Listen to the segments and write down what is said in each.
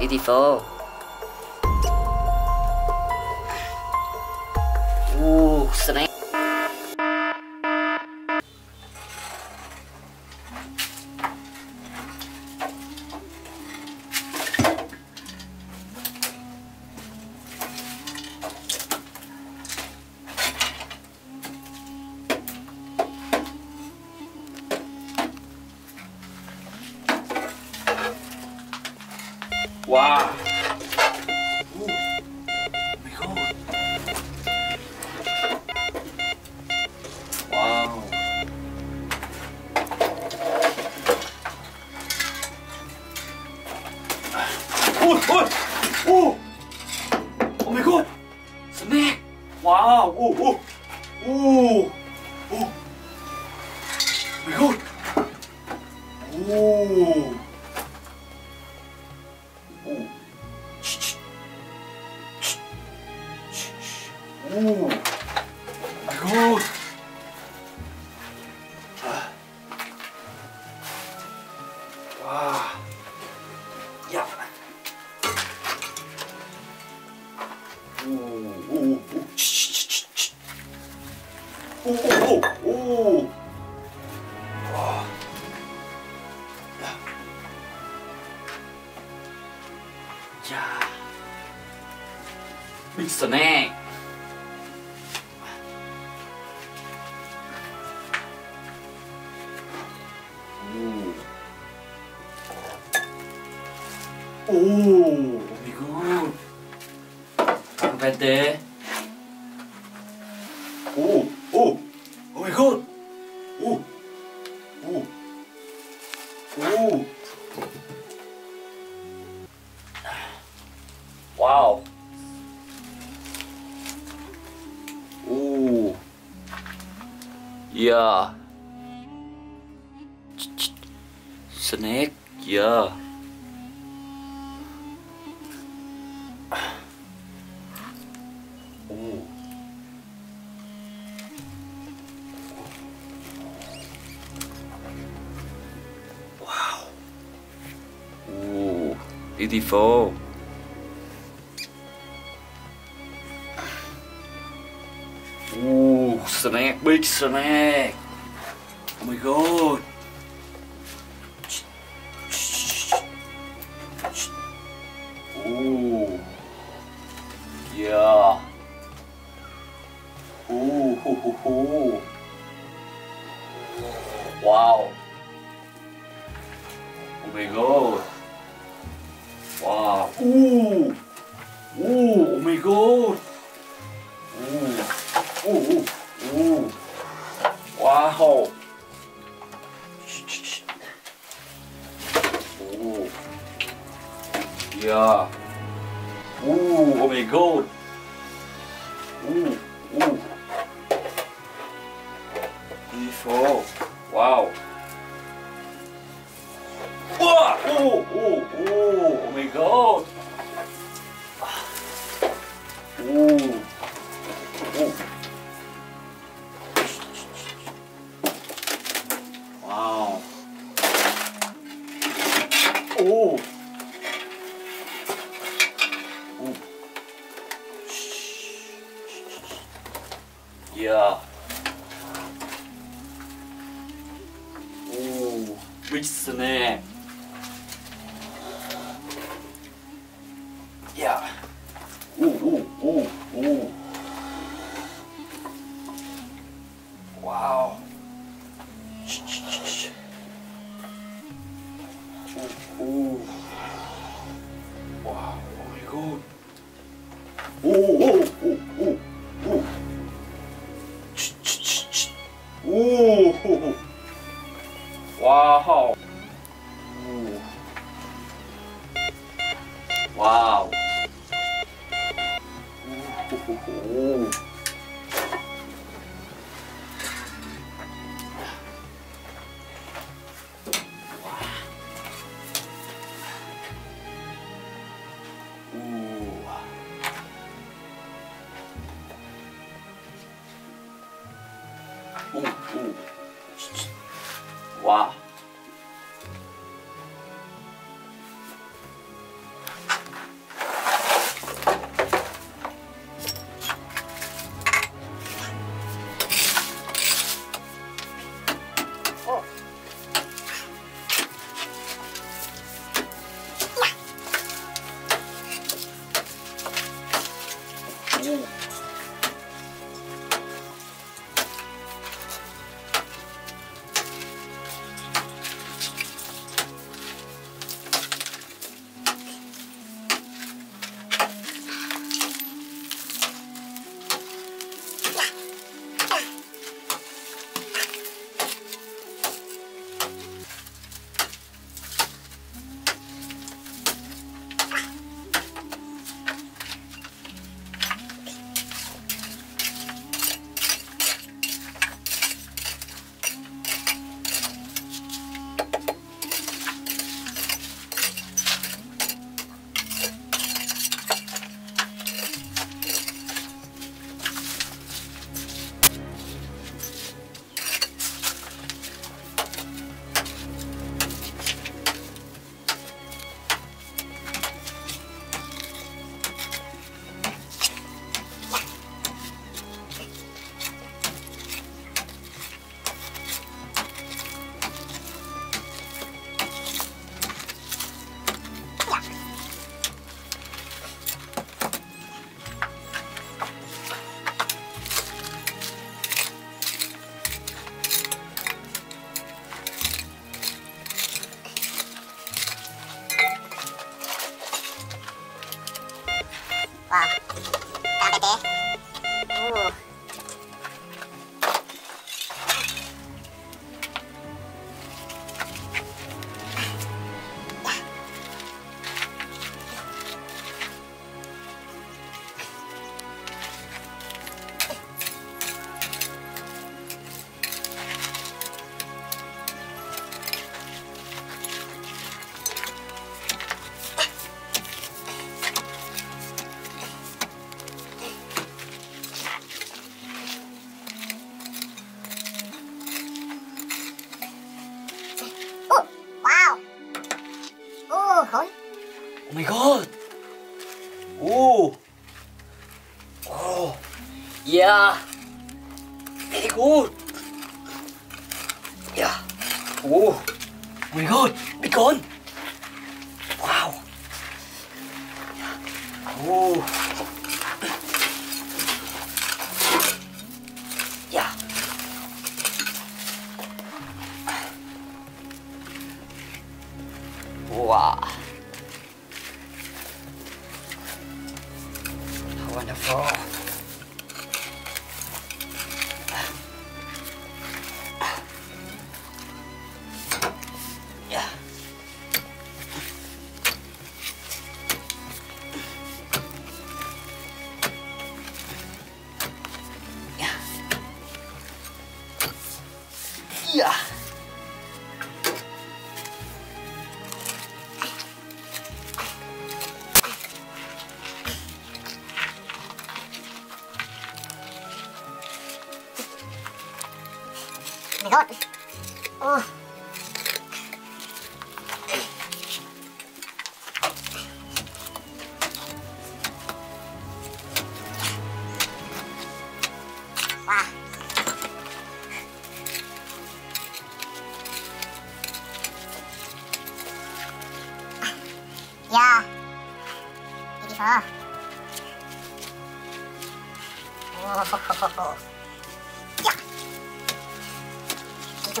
Beautiful. Ooh, snake. Wow. Ooh. My God. Wow. Oh, oh, oh. Oh my God. Snake. Wow. Oh, oh. Oh. Oh. Oh my God. Oh. Ooh. Oh my God. Wow. Yeah. Ooh. Ooh. Ooh. Ooh. Ooh. Ooh. Ooh. Wow. Yeah. Yeah. Big snake. 오, 이거 밴데. 오, 오, 오 이거, 오, 오, 오. 와우. 오, 야, 스낵, 야. 오. 와우. 오, beautiful. 오, snake, big snake. Oh my God. 오. Yeah. Ooh, hoo, hoo, hoo. Wow. Oh my God. Wow. Ooh. Ooh, oh my God. Ooh. Ooh, ooh, ooh. Wow. Ooh. Yeah. Ooh, oh my God. Ooh, ooh. Beautiful. Wow. Wow. Oh, oh, oh, oh my God. Oh. Oh. Wow. Oh. Oh. Yeah. Big snake. Yeah. Ooh, ooh, ooh, ooh. Wow. Ooh, ooh. Wow. Oh my God. Ooh, ooh, ooh, ooh, ooh. Ooh, ooh, ooh. Wow. Ooh. Wow. Ooh. Ooh. Ooh. Wow. 걸? 오 마이 갓! 오! 오! 이야! 이곳! 이야! 오! 오 마이 갓! 비건! 와우! 오! 야! 우와! How wonderful! 야! 야! 이거 어. 와. 야, 이리서. 오호호호호. 야, 이쪽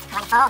이건, 이건.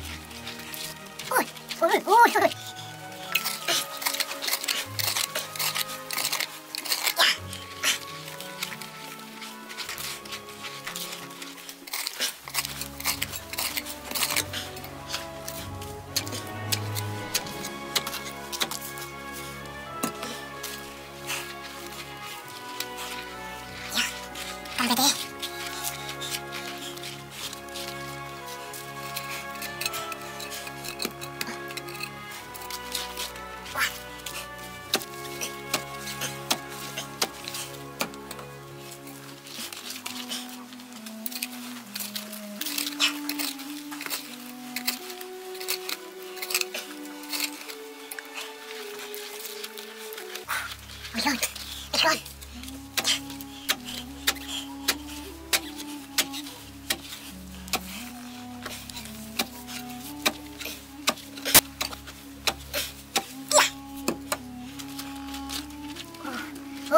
오, 안 되겠지?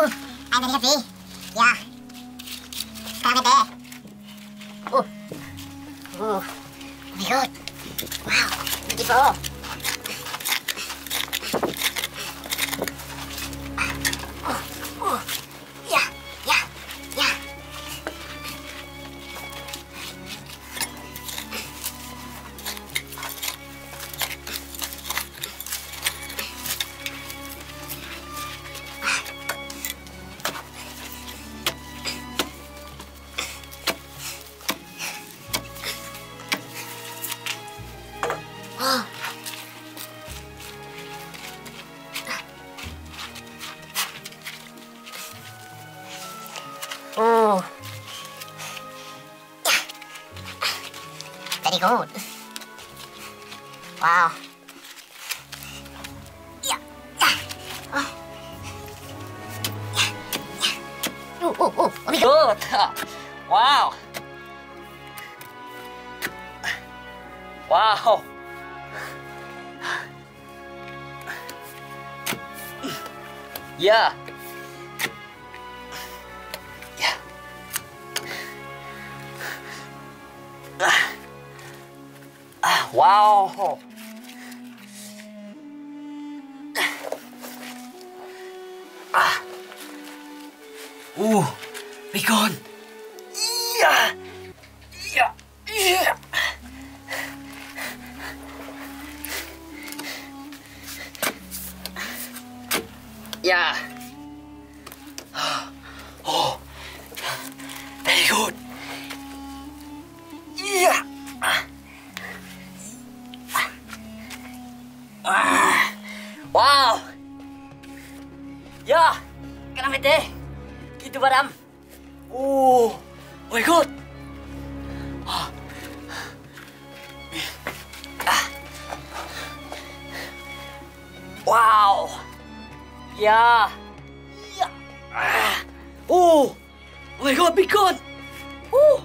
야, 가면 돼. 오, 이건. 와우, 이거. 오. Very good. 와우. 야. 야. 좋다. 와우. 와우. 야. 와우. Oh, be gone. Yeah. Yeah. Yeah. Yeah. Oh. Very good. Yeah. Ah. Wow. Yeah. Can I be there? Gitu baram. Oh, my God. Wow. Yeah. Yeah. Oh, my God, big God. Oh,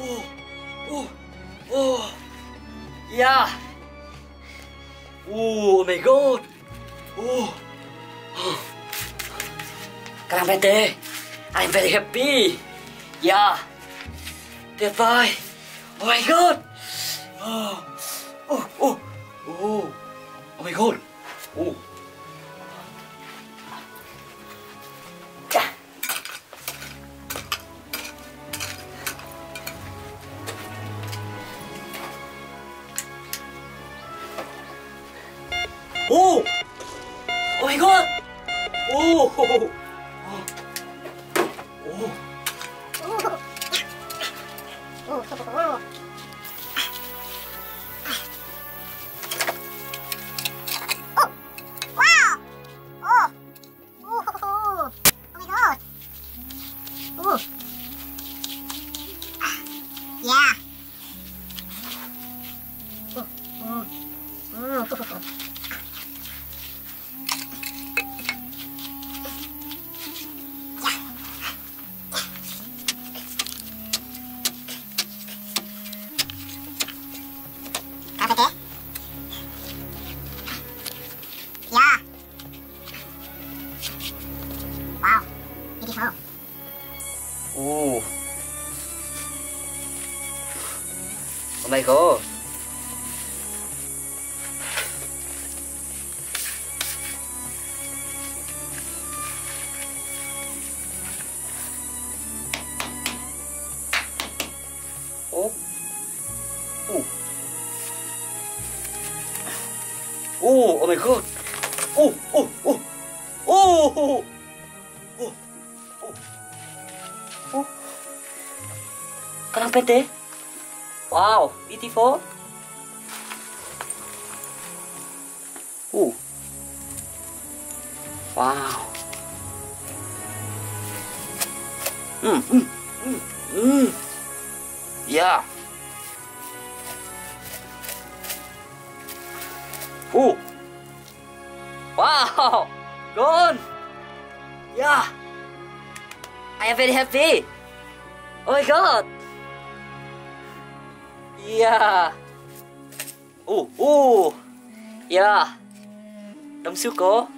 oh, oh, oh. Yeah. Oh, my God. Oh. Kalamete, I'm very happy. Yeah. Goodbye. Oh my God. Oh. Oh. Oh. Oh. Oh my God. Oh. Oh. Oh my God. Oh. Oh my God. Oh. Oh. Oh, oh my God. Oh, oh, oh. Oh, oh. Oh. Oh. Oh. Kenapa deh? Wow, beautiful. Ooh. Wow. Mm, mm, mm, mm. Yeah. Ooh. Wow. Gone. Yeah. I am very happy. Oh my God. Yeah. Oh, oh. Yeah. Damsuko.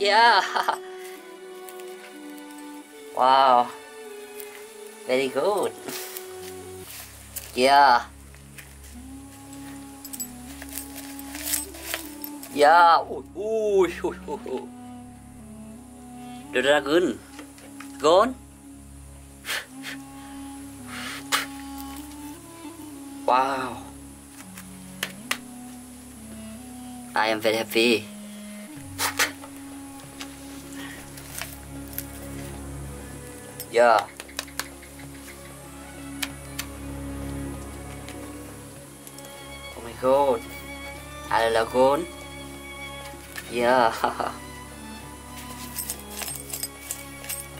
Yeah. Wow. Very good. Yeah. Yeah. Oh, oh, oh, oh. The dragon. Gone. Wow. I am very happy. Yeah. Oh my God. I love gone. Yeah.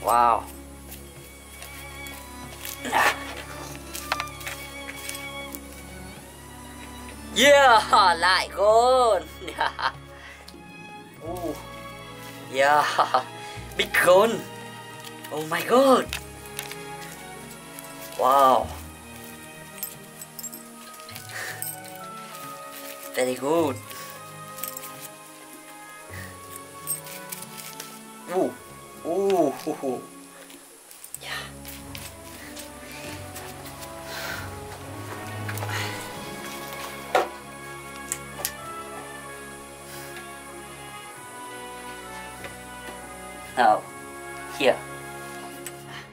Wow. Yeah, lại gone. Yeah. Oh. Yeah. Big gone. Oh my God. Wow. Very good. Ooh. Ooh. Hoo, hoo. Yeah. Now, here.